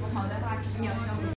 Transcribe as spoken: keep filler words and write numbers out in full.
不好的话，皮秒效果。